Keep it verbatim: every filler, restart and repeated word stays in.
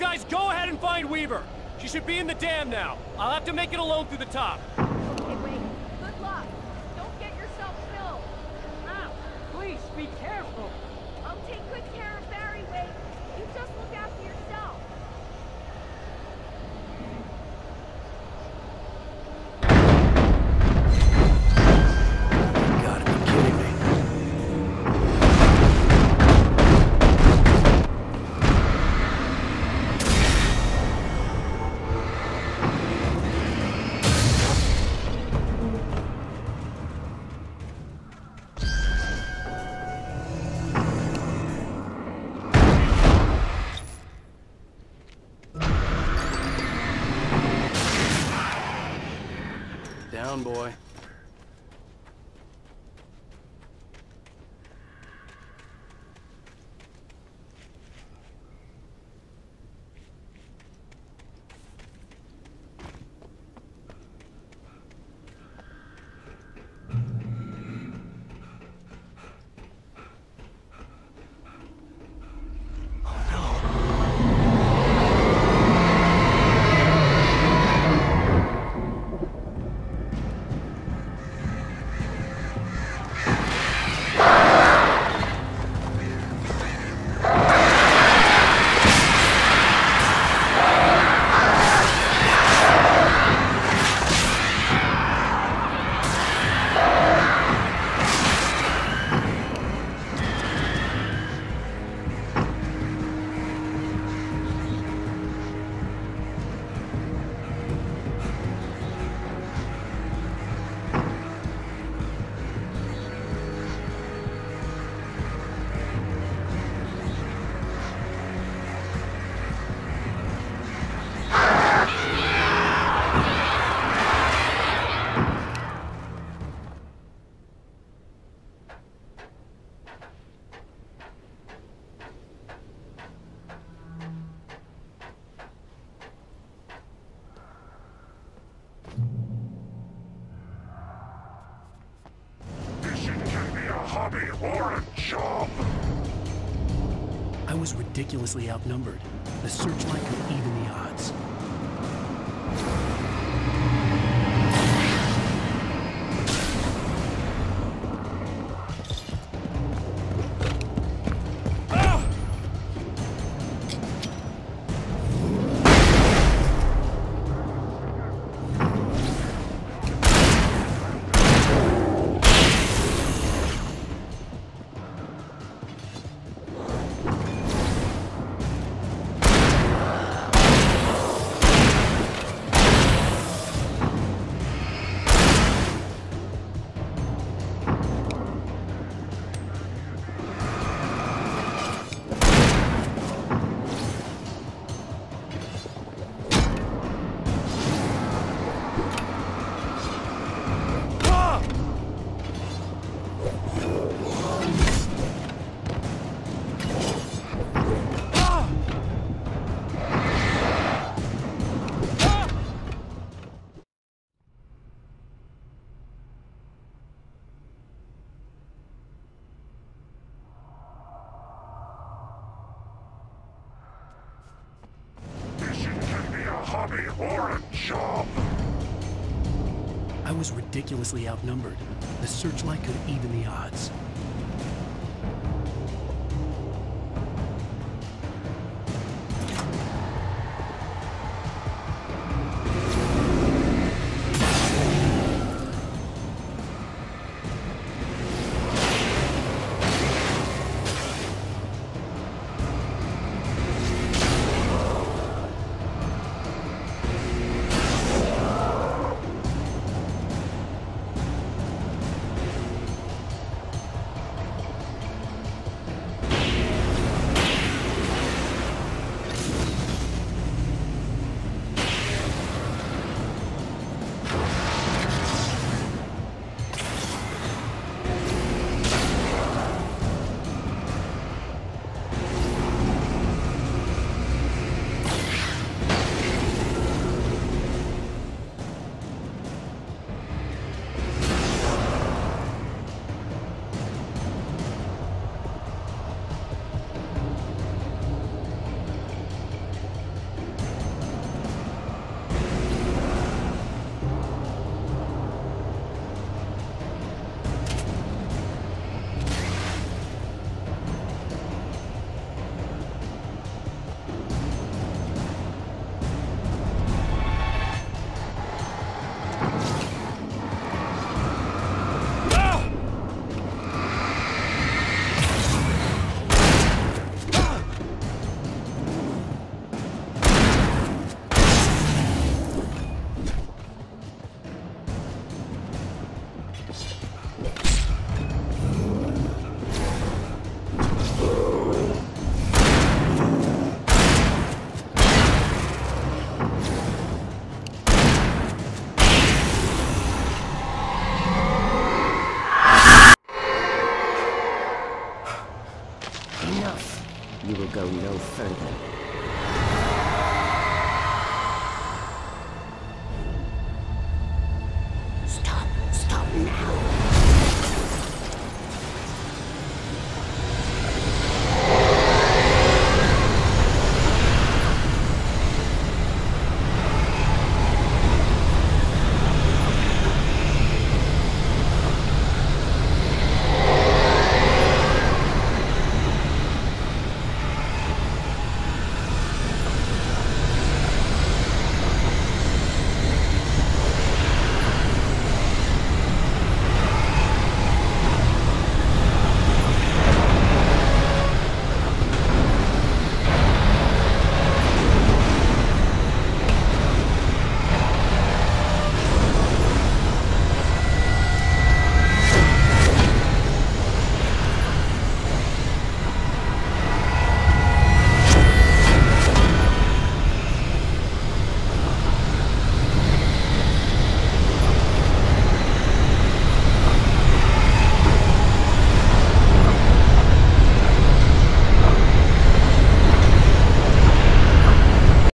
guys go ahead and find Weaver. She should be in the dam now. I'll have to make it alone through the top. Okay, wait. Good luck. Don't get yourself killed. Now, please be careful. I'll take good care of Barry, Wade. You just look after yourself. You gotta be kidding me. Down, boy. Ridiculously outnumbered. The searchlight could even the odds. Ridiculously outnumbered. The searchlight could even the odds.